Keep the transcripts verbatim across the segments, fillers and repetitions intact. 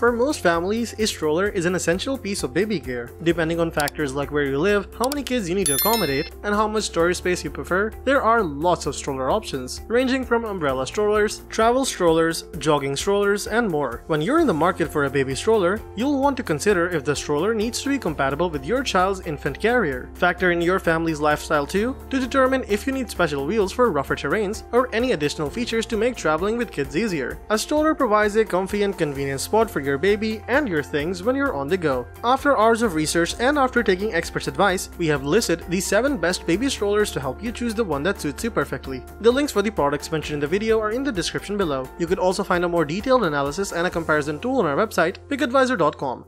For most families, a stroller is an essential piece of baby gear. Depending on factors like where you live, how many kids you need to accommodate, and how much storage space you prefer, there are lots of stroller options, ranging from umbrella strollers, travel strollers, jogging strollers, and more. When you're in the market for a baby stroller, you'll want to consider if the stroller needs to be compatible with your child's infant carrier. Factor in your family's lifestyle too, to determine if you need special wheels for rougher terrains or any additional features to make traveling with kids easier. A stroller provides a comfy and convenient spot for your baby and your things when you're on the go. After hours of research and after taking experts' advice, we have listed the seven best baby strollers to help you choose the one that suits you perfectly. The links for the products mentioned in the video are in the description below. You could also find a more detailed analysis and a comparison tool on our website, Pick Advisor dot com.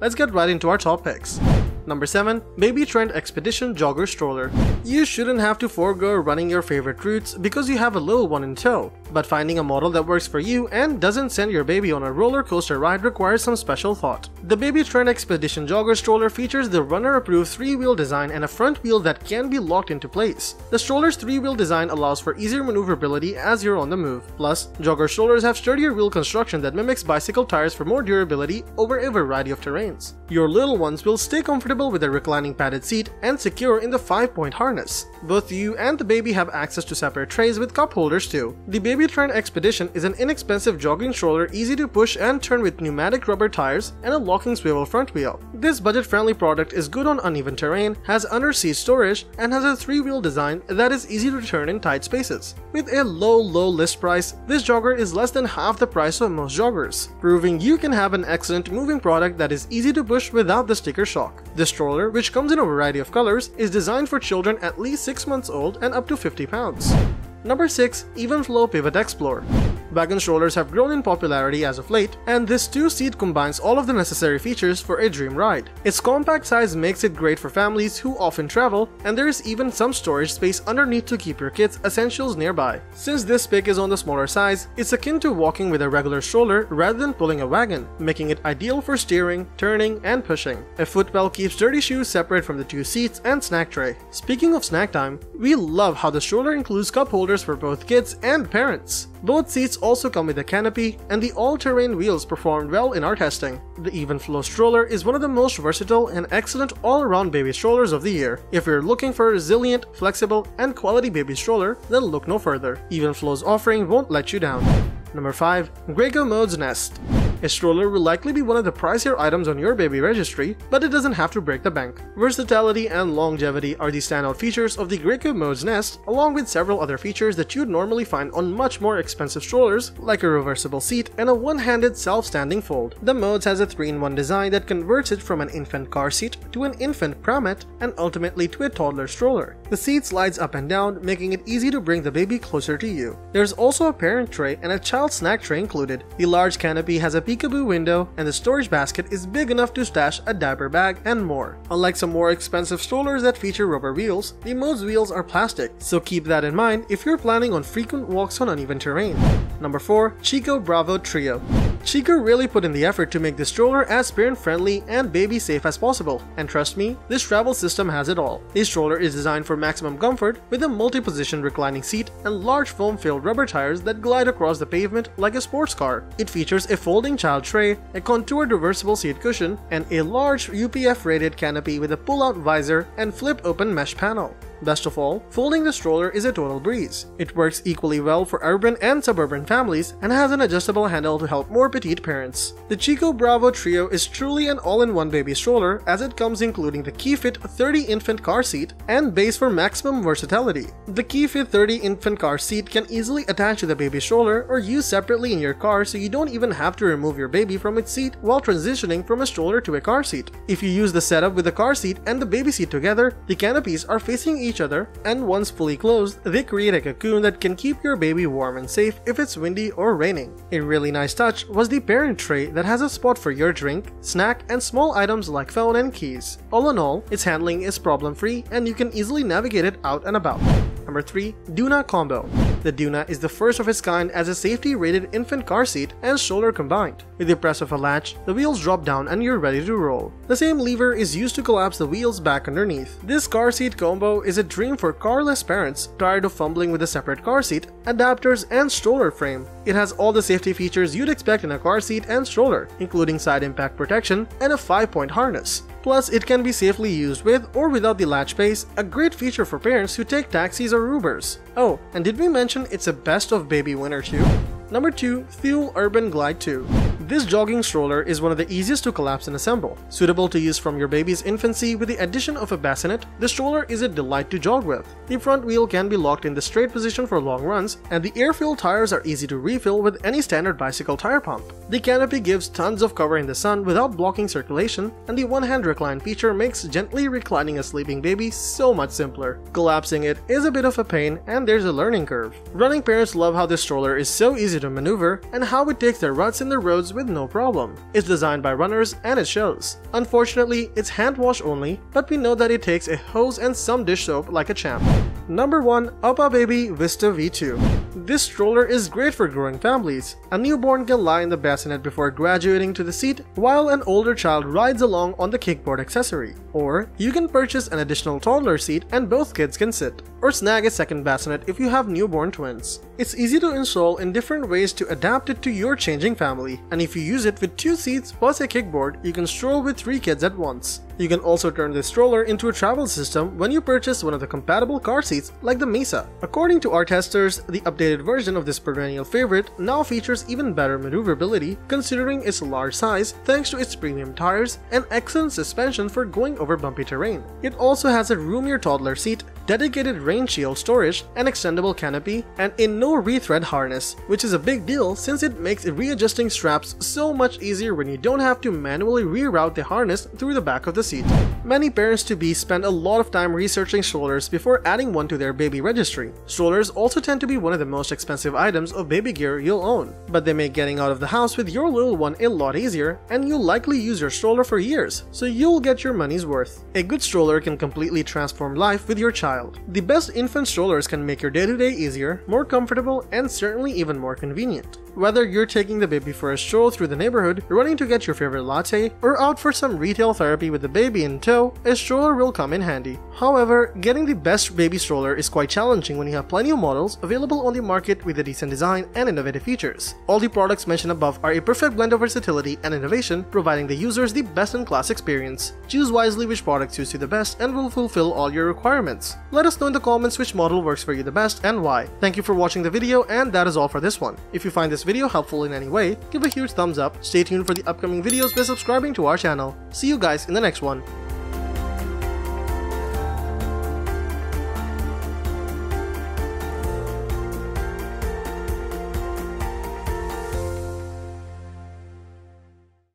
Let's get right into our top picks. Number seven. Baby Trend Expedition Jogger Stroller. You shouldn't have to forego running your favorite routes because you have a little one in tow, but finding a model that works for you and doesn't send your baby on a roller coaster ride requires some special thought. The Baby Trend Expedition Jogger Stroller features the runner-approved three-wheel design and a front wheel that can be locked into place. The stroller's three-wheel design allows for easier maneuverability as you're on the move. Plus, jogger strollers have sturdier wheel construction that mimics bicycle tires for more durability over a variety of terrains. Your little ones will stay comfortable with a reclining padded seat and secure in the five-point harness. Both you and the baby have access to separate trays with cup holders too. The Baby Trend Expedition is an inexpensive jogging stroller easy to push and turn with pneumatic rubber tires and a locking swivel front wheel. This budget-friendly product is good on uneven terrain, has under-seat storage, and has a three-wheel design that is easy to turn in tight spaces. With a low, low list price, this jogger is less than half the price of most joggers, proving you can have an excellent moving product that is easy to push without the sticker shock. The stroller, which comes in a variety of colors, is designed for children at least six months old and up to fifty pounds. Number six. Evenflo Pivot Xplore. Wagon strollers have grown in popularity as of late, and this two-seat combines all of the necessary features for a dream ride. Its compact size makes it great for families who often travel, and there is even some storage space underneath to keep your kids' essentials nearby. Since this pick is on the smaller size, it's akin to walking with a regular stroller rather than pulling a wagon, making it ideal for steering, turning, and pushing. A footwell keeps dirty shoes separate from the two seats and snack tray. Speaking of snack time, we love how the stroller includes cup holders for both kids and parents. Both seats also come with a canopy, and the all-terrain wheels performed well in our testing. The Evenflo stroller is one of the most versatile and excellent all-around baby strollers of the year. If you're looking for a resilient, flexible, and quality baby stroller, then look no further. Evenflo's offering won't let you down. Number five. Graco Modes Nest. A stroller will likely be one of the pricier items on your baby registry, but it doesn't have to break the bank. Versatility and longevity are the standout features of the Graco Modes Nest, along with several other features that you'd normally find on much more expensive strollers, like a reversible seat and a one-handed self-standing fold. The Modes has a three in one design that converts it from an infant car seat to an infant pramette and ultimately to a toddler stroller. The seat slides up and down, making it easy to bring the baby closer to you. There's also a parent tray and a child snack tray included. The large canopy has a peekaboo window, and the storage basket is big enough to stash a diaper bag and more. Unlike some more expensive strollers that feature rubber wheels, the Modes wheels are plastic, so keep that in mind if you're planning on frequent walks on uneven terrain. Number four. Chicco Bravo Trio. Chicco really put in the effort to make this stroller as parent-friendly and baby-safe as possible, and trust me, this travel system has it all. This stroller is designed for maximum comfort with a multi-position reclining seat and large foam-filled rubber tires that glide across the pavement like a sports car. It features a folding child tray, a contoured reversible seat cushion, and a large U P F-rated canopy with a pull-out visor and flip-open mesh panel. Best of all, folding the stroller is a total breeze. It works equally well for urban and suburban families and has an adjustable handle to help more petite parents. The Chicco Bravo Trio is truly an all-in-one baby stroller, as it comes including the KeyFit thirty infant car seat and base for maximum versatility. The KeyFit thirty infant car seat can easily attach to the baby stroller or use separately in your car, so you don't even have to remove your baby from its seat while transitioning from a stroller to a car seat. If you use the setup with the car seat and the baby seat together, the canopies are facing each each other, and once fully closed, they create a cocoon that can keep your baby warm and safe if it's windy or raining. A really nice touch was the parent tray that has a spot for your drink, snack, and small items like phone and keys. All in all, its handling is problem-free and you can easily navigate it out and about. Number three. Doona Combo. The Doona is the first of its kind as a safety rated infant car seat and stroller combined. With the press of a latch, the wheels drop down and you're ready to roll. The same lever is used to collapse the wheels back underneath. This car seat combo is a dream for carless parents tired of fumbling with a separate car seat, adapters and stroller frame. It has all the safety features you'd expect in a car seat and stroller, including side impact protection and a five-point harness. Plus, it can be safely used with or without the latch base, a great feature for parents who take taxis or Ubers. Oh, and did we mention it's a best of baby winner too? Number two. Thule Urban Glide two. This jogging stroller is one of the easiest to collapse and assemble. Suitable to use from your baby's infancy with the addition of a bassinet, the stroller is a delight to jog with. The front wheel can be locked in the straight position for long runs, and the air-filled tires are easy to refill with any standard bicycle tire pump. The canopy gives tons of cover in the sun without blocking circulation, and the one-hand recline feature makes gently reclining a sleeping baby so much simpler. Collapsing it is a bit of a pain, and there's a learning curve. Running parents love how this stroller is so easy to maneuver and how it takes their ruts in the roads with no problem. It's designed by runners and it shows. Unfortunately, it's hand wash only, but we know that it takes a hose and some dish soap like a champ. Number one. UPPAbaby Vista V two. This stroller is great for growing families. A newborn can lie in the bassinet before graduating to the seat while an older child rides along on the kickboard accessory. Or, you can purchase an additional toddler seat and both kids can sit. Or snag a second bassinet if you have newborn twins. It's easy to install in different ways to adapt it to your changing family, and if you use it with two seats plus a kickboard, you can stroll with three kids at once. You can also turn this stroller into a travel system when you purchase one of the compatible car seats like the Mesa. According to our testers, the updated version of this perennial favorite now features even better maneuverability considering its large size thanks to its premium tires and excellent suspension for going over bumpy terrain. It also has a roomier toddler seat, dedicated rain shield storage, an extendable canopy, and a no rethread harness, which is a big deal since it makes readjusting straps so much easier when you don't have to manually reroute the harness through the back of the seat. Many parents-to-be spend a lot of time researching strollers before adding one to their baby registry. Strollers also tend to be one of the most expensive items of baby gear you'll own, but they make getting out of the house with your little one a lot easier, and you'll likely use your stroller for years, so you'll get your money's worth. A good stroller can completely transform life with your child. The best infant strollers can make your day-to-day easier, more comfortable, and certainly even more convenient. Whether you're taking the baby for a stroll through the neighborhood, running to get your favorite latte, or out for some retail therapy with the baby in tow, a stroller will come in handy. However, getting the best baby stroller is quite challenging when you have plenty of models available on the market with a decent design and innovative features. All the products mentioned above are a perfect blend of versatility and innovation, providing the users the best-in-class experience. Choose wisely which product suits you the best and will fulfill all your requirements. Let us know in the comments which model works for you the best and why. Thank you for watching the video, and that is all for this one. If you find this video helpful in any way, give a huge thumbs up. Stay tuned for the upcoming videos by subscribing to our channel. See you guys in the next one.